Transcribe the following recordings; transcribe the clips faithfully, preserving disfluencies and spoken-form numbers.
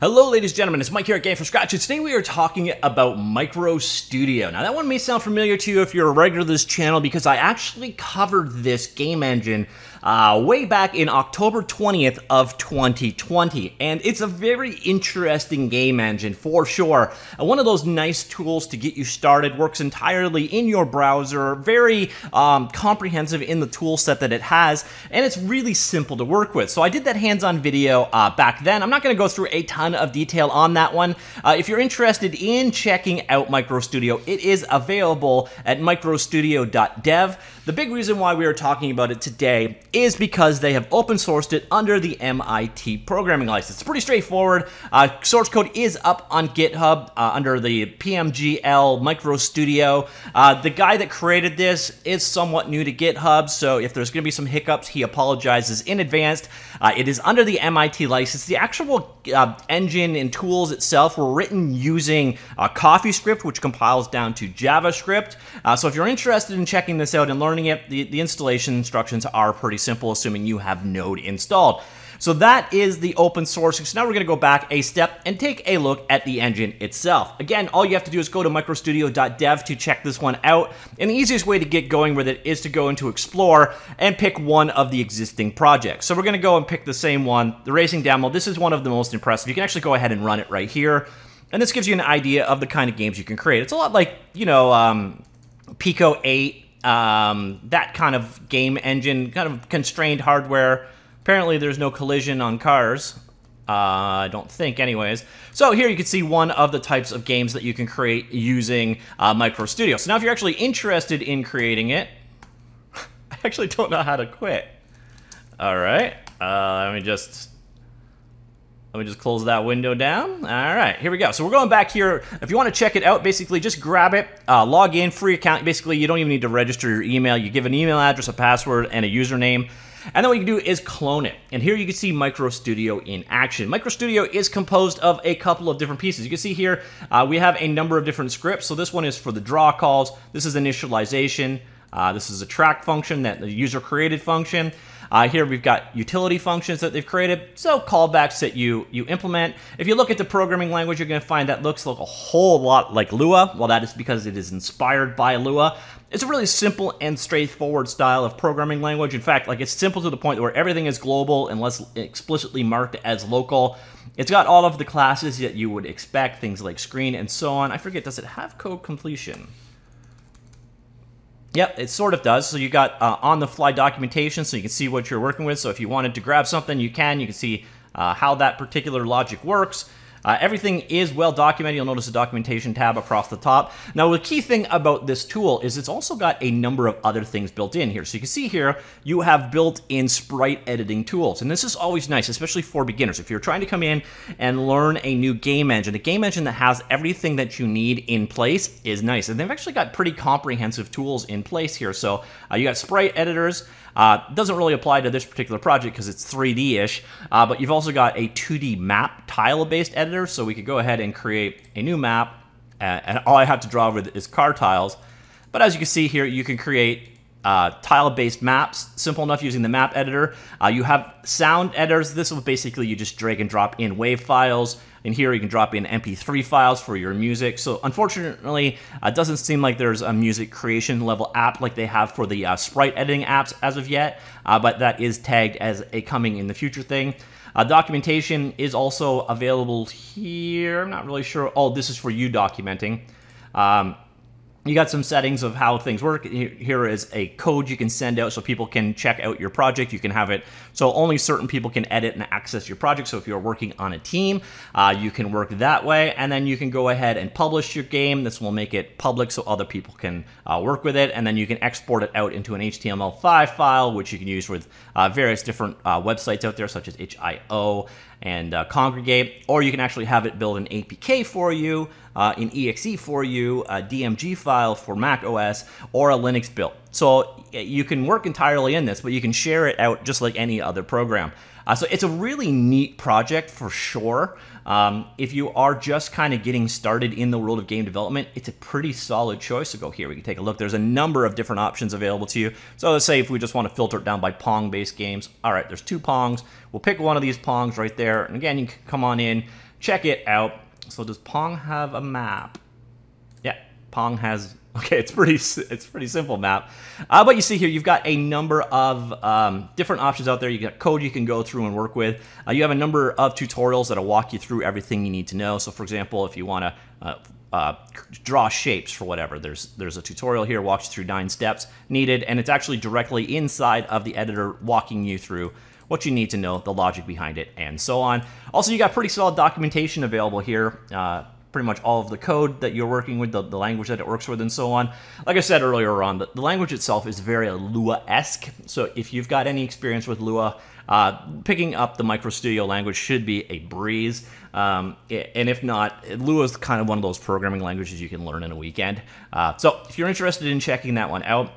Hello ladies and gentlemen, it's Mike here at Game From Scratch, and today we are talking about MicroStudio. Now that one may sound familiar to you if you're a regular to this channel, because I actually covered this game engine uh, way back in October twentieth of twenty twenty, and it's a very interesting game engine for sure. Uh, one of those nice tools to get you started, works entirely in your browser, very um, comprehensive in the tool set that it has, and it's really simple to work with. So I did that hands-on video uh, back then. I'm not going to go through a ton of detail on that one. Uh, if you're interested in checking out MicroStudio, it is available at microstudio dot dev. The big reason why we are talking about it today is because they have open sourced it under the M I T programming license. It's pretty straightforward. Uh, source code is up on GitHub uh, under the P M G L MicroStudio. Uh, the guy that created this is somewhat new to GitHub, so if there's going to be some hiccups, he apologizes in advance. Uh, it is under the M I T license. The actual uh, engine and tools itself were written using uh, CoffeeScript, which compiles down to JavaScript. Uh, so if you're interested in checking this out and learning it, the, the installation instructions are pretty simple, assuming you have Node installed. So that is the open source. So now we're going to go back a step and take a look at the engine itself. Again, all you have to do is go to microstudio dot dev to check this one out. And the easiest way to get going with it is to go into Explore and pick one of the existing projects. So we're going to go and pick the same one, the racing demo. This is one of the most impressive. You can actually go ahead and run it right here. And this gives you an idea of the kind of games you can create. It's a lot like, you know, um, Pico eight, um, that kind of game engine, kind of constrained hardware. Apparently there's no collision on cars, uh, I don't think anyways. So here you can see one of the types of games that you can create using uh, MicroStudio. So now if you're actually interested in creating it, I actually don't know how to quit. All right, uh, let me just... Let me just close that window down. All right, here we go. So we're going back here. If you want to check it out, basically just grab it, uh, log in, free account. Basically, you don't even need to register your email. You give an email address, a password, and a username. And then what you can do is clone it. And here you can see MicroStudio in action. MicroStudio is composed of a couple of different pieces. You can see here uh, we have a number of different scripts. So this one is for the draw calls. This is initialization. Uh, this is a track function, that the user created function. Uh, here we've got utility functions that they've created, so callbacks that you, you implement. If you look at the programming language, you're going to find that looks like a whole lot like Lua. Well, that is because it is inspired by Lua. It's a really simple and straightforward style of programming language. In fact, like, it's simple to the point where everything is global unless explicitly marked as local. It's got all of the classes that you would expect, things like screen and so on. I forget, does it have code completion? Yep, it sort of does. So you got uh, on-the-fly documentation, so you can see what you're working with. So if you wanted to grab something, you can. You can see uh, how that particular logic works. Uh, everything is well documented. You'll notice the documentation tab across the top. Now, the key thing about this tool is it's also got a number of other things built in here. So you can see here you have built-in sprite editing tools. And this is always nice, especially for beginners. If you're trying to come in and learn a new game engine, a game engine that has everything that you need in place is nice. And they've actually got pretty comprehensive tools in place here. So uh, you got sprite editors. Uh, doesn't really apply to this particular project because it's three D-ish, uh, but you've also got a two D map tile-based editor, so we could go ahead and create a new map, uh, and all I have to draw with is car tiles. But as you can see here, you can create uh, tile-based maps, simple enough using the map editor. Uh, you have sound editors. This will basically, you just drag and drop in wave files. In here, you can drop in M P three files for your music. So unfortunately, it uh, doesn't seem like there's a music creation level app like they have for the uh, sprite editing apps as of yet, uh, but that is tagged as a coming in the future thing. Uh, documentation is also available here. I'm not really sure. Oh, this is for you documenting. Um, You got some settings of how things work. Here is a code you can send out so people can check out your project. You can have it so only certain people can edit and access your project. So if you're working on a team, uh, you can work that way. And then you can go ahead and publish your game. This will make it public so other people can uh, work with it. And then you can export it out into an H T M L five file, which you can use with uh, various different uh, websites out there, such as itch dot i o and uh, Congregate. Or you can actually have it build an A P K for you, uh, an E X E for you, a D M G file for Mac O S, or a Linux build. So you can work entirely in this, but you can share it out just like any other program. Uh, so it's a really neat project for sure. Um, if you are just kind of getting started in the world of game development, it's a pretty solid choice. So go here, we can take a look. There's a number of different options available to you. So let's say if we just want to filter it down by Pong-based games. All right, there's two Pongs. We'll pick one of these Pongs right there. And again, you can come on in, check it out. So does Pong have a map? Yeah, Pong has, okay, it's pretty, it's pretty simple map. Uh, but you see here, you've got a number of um, different options out there. You've got code you can go through and work with. Uh, you have a number of tutorials that'll walk you through everything you need to know. So for example, if you wanna uh, uh, draw shapes for whatever, there's, there's a tutorial here, walks you through nine steps needed, and it's actually directly inside of the editor walking you through what you need to know, the logic behind it, and so on. Also, you got pretty solid documentation available here. Uh, pretty much all of the code that you're working with, the, the language that it works with, and so on. Like I said earlier on, the, the language itself is very Lua-esque. So if you've got any experience with Lua, uh, picking up the MicroStudio language should be a breeze. Um, and if not, Lua is kind of one of those programming languages you can learn in a weekend. Uh, so if you're interested in checking that one out,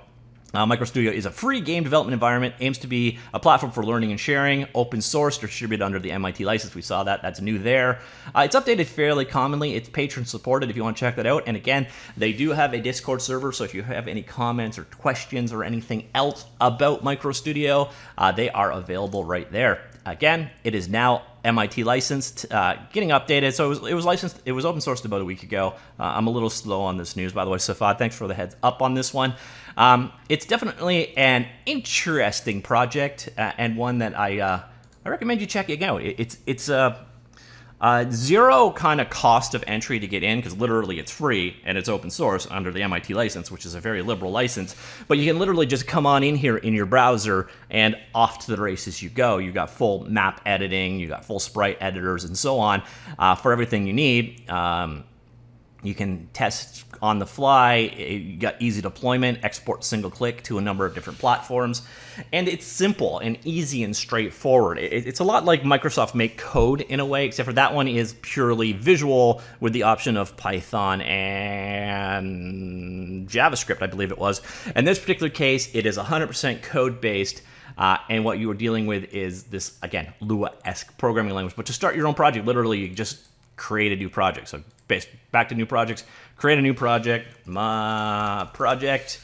Uh, MicroStudio is a free game development environment, aims to be a platform for learning and sharing, open source, distributed under the M I T license. We saw that, that's new there. Uh, it's updated fairly commonly. It's patron supported if you want to check that out. And again, they do have a Discord server, so if you have any comments or questions or anything else about MicroStudio, uh, they are available right there. Again, it is now M I T licensed, uh, getting updated. So it was, it was licensed, it was open sourced about a week ago. Uh, I'm a little slow on this news, by the way, Safad, thanks for the heads up on this one. Um, it's definitely an interesting project uh, and one that I uh, I recommend you checking out. It, it's it's a, a zero kind of cost of entry to get in, because literally it's free and it's open source under the M I T license, which is a very liberal license. But you can literally just come on in here in your browser and off to the races you go. You got full map editing, you got full sprite editors, and so on uh, for everything you need. Um, You can test on the fly, you got easy deployment, export single click to a number of different platforms, and it's simple and easy and straightforward. It's a lot like Microsoft Make Code in a way, except for that one is purely visual with the option of Python and JavaScript, I believe it was. In this particular case, it is one hundred percent code-based. Uh, and what you are dealing with is this, again, Lua-esque programming language. But to start your own project, literally, you just create a new project. So based, back to new projects, create a new project, my project,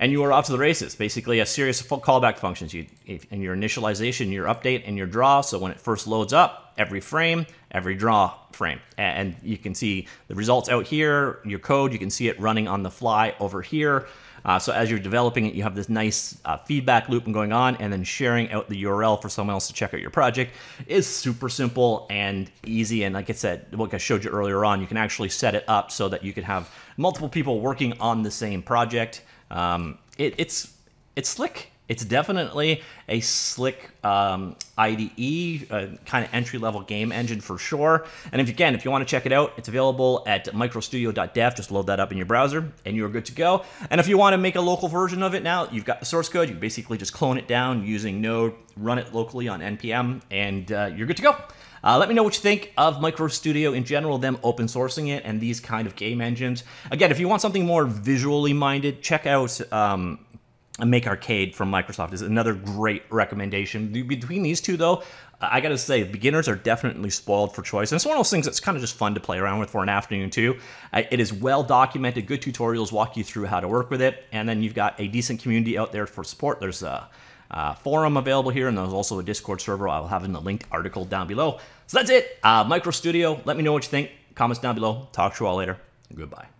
and you are off to the races. Basically a series of callback functions you, in your initialization, your update, and your draw. So when it first loads up, every frame, every draw frame. And you can see the results out here, your code, you can see it running on the fly over here. Uh, so as you're developing it, you have this nice uh, feedback loop going on, and then sharing out the U R L for someone else to check out your project is super simple and easy. And like I said, what I showed you earlier on, you can actually set it up so that you can have multiple people working on the same project. Um, it, it's, it's slick. It's definitely a slick um, I D E, uh, kind of entry-level game engine for sure. And if, again, if you want to check it out, it's available at microstudio dot dev. Just load that up in your browser, and you're good to go. And if you want to make a local version of it now, you've got the source code. You basically just clone it down using Node, run it locally on N P M, and uh, you're good to go. Uh, let me know what you think of MicroStudio in general, them open sourcing it, and these kind of game engines. Again, if you want something more visually minded, check out... Um, Make Arcade from Microsoft is another great recommendation. Between these two, though, I gotta say, beginners are definitely spoiled for choice. And it's one of those things that's kind of just fun to play around with for an afternoon, too. It is well documented. Good tutorials walk you through how to work with it. And then you've got a decent community out there for support. There's a, a forum available here, and there's also a Discord server I'll have in the linked article down below. So that's it. Uh, MicroStudio, let me know what you think. Comments down below. Talk to you all later. Goodbye.